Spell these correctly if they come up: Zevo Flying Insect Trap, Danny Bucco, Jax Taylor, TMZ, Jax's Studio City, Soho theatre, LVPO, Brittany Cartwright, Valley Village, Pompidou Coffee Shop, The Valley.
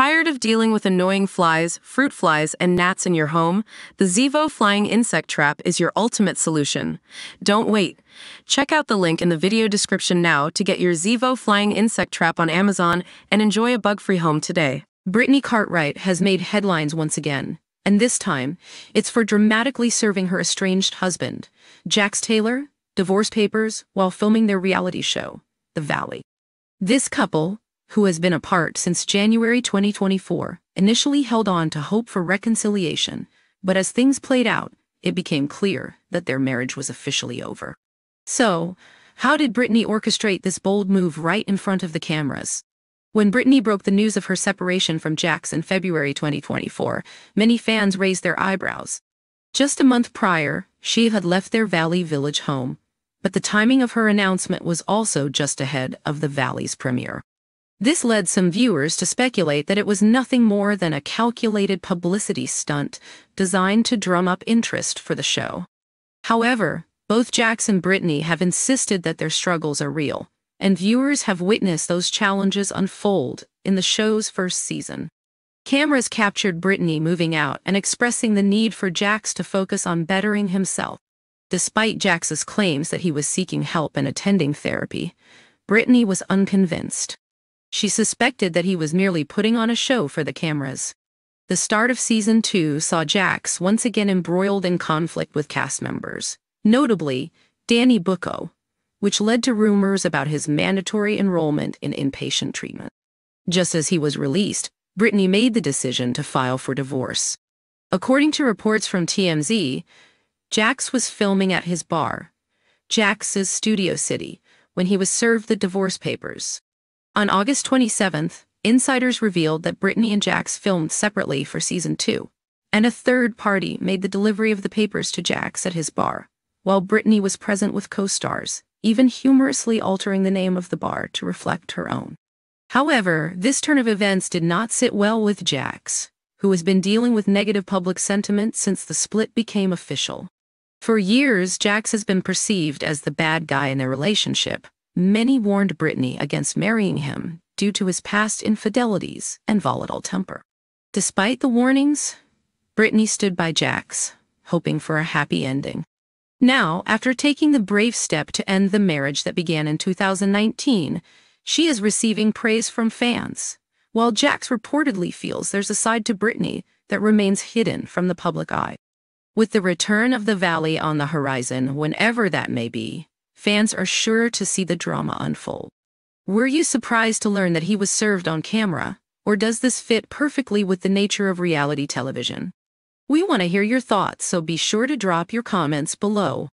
Tired of dealing with annoying flies, fruit flies, and gnats in your home? The Zevo Flying Insect Trap is your ultimate solution. Don't wait. Check out the link in the video description now to get your Zevo Flying Insect Trap on Amazon and enjoy a bug-free home today. Brittany Cartwright has made headlines once again, and this time, it's for dramatically serving her estranged husband, Jax Taylor, divorce papers while filming their reality show, The Valley. This couple, who has been apart since January 2024, initially held on to hope for reconciliation, but as things played out, it became clear that their marriage was officially over. So, how did Brittany orchestrate this bold move right in front of the cameras? When Brittany broke the news of her separation from Jax in February 2024, many fans raised their eyebrows. Just a month prior, she had left their Valley Village home, but the timing of her announcement was also just ahead of the Valley's premiere. This led some viewers to speculate that it was nothing more than a calculated publicity stunt designed to drum up interest for the show. However, both Jax and Brittany have insisted that their struggles are real, and viewers have witnessed those challenges unfold in the show's first season. Cameras captured Brittany moving out and expressing the need for Jax to focus on bettering himself. Despite Jax's claims that he was seeking help and attending therapy, Brittany was unconvinced. She suspected that he was merely putting on a show for the cameras. The start of Season 2 saw Jax once again embroiled in conflict with cast members, notably Danny Bucco, which led to rumors about his mandatory enrollment in inpatient treatment. Just as he was released, Brittany made the decision to file for divorce. According to reports from TMZ, Jax was filming at his bar, Jax's Studio City, when he was served the divorce papers. On August 27th, insiders revealed that Brittany and Jax filmed separately for Season 2, and a third party made the delivery of the papers to Jax at his bar, while Brittany was present with co-stars, even humorously altering the name of the bar to reflect her own. However, this turn of events did not sit well with Jax, who has been dealing with negative public sentiment since the split became official. For years, Jax has been perceived as the bad guy in their relationship. Many warned Brittany against marrying him due to his past infidelities and volatile temper. Despite the warnings, Brittany stood by Jax, hoping for a happy ending. Now, after taking the brave step to end the marriage that began in 2019, she is receiving praise from fans, while Jax reportedly feels there's a side to Brittany that remains hidden from the public eye. With the return of the Valley on the horizon, whenever that may be, fans are sure to see the drama unfold. Were you surprised to learn that he was served on camera, or does this fit perfectly with the nature of reality television? We want to hear your thoughts, so be sure to drop your comments below.